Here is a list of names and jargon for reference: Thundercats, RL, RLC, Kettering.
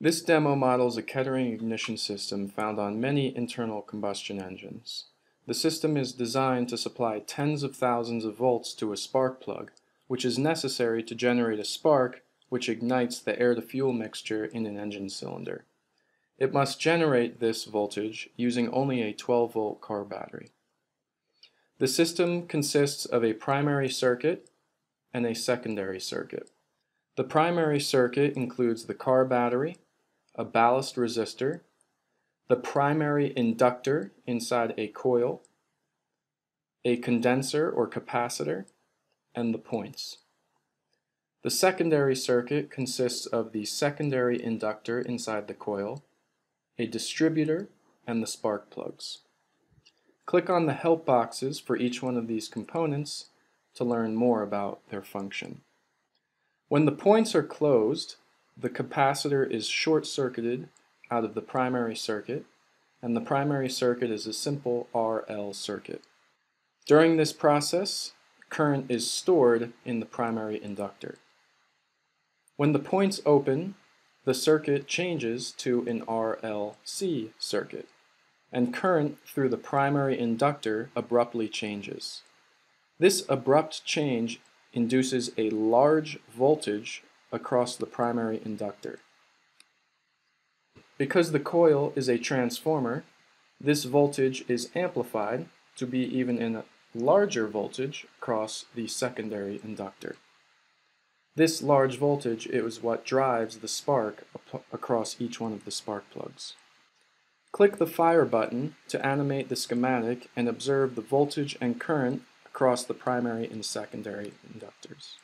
This demo models a Kettering ignition system found on many internal combustion engines. The system is designed to supply tens of thousands of volts to a spark plug, which is necessary to generate a spark which ignites the air-to-fuel mixture in an engine cylinder. It must generate this voltage using only a 12-volt car battery. The system consists of a primary circuit and a secondary circuit. The primary circuit includes the car battery, a ballast resistor, the primary inductor inside a coil, a condenser or capacitor, and the points. The secondary circuit consists of the secondary inductor inside the coil, a distributor, and the spark plugs. Click on the help boxes for each one of these components to learn more about their function. When the points are closed, the capacitor is short-circuited out of the primary circuit, and the primary circuit is a simple RL circuit. During this process, current is stored in the primary inductor. When the points open, the circuit changes to an RLC circuit, and current through the primary inductor abruptly changes. This abrupt change induces a large voltage across the primary inductor. Because the coil is a transformer, this voltage is amplified to be even a larger voltage across the secondary inductor. This large voltage is what drives the spark across each one of the spark plugs. Click the fire button to animate the schematic and observe the voltage and current across the primary and secondary inductors.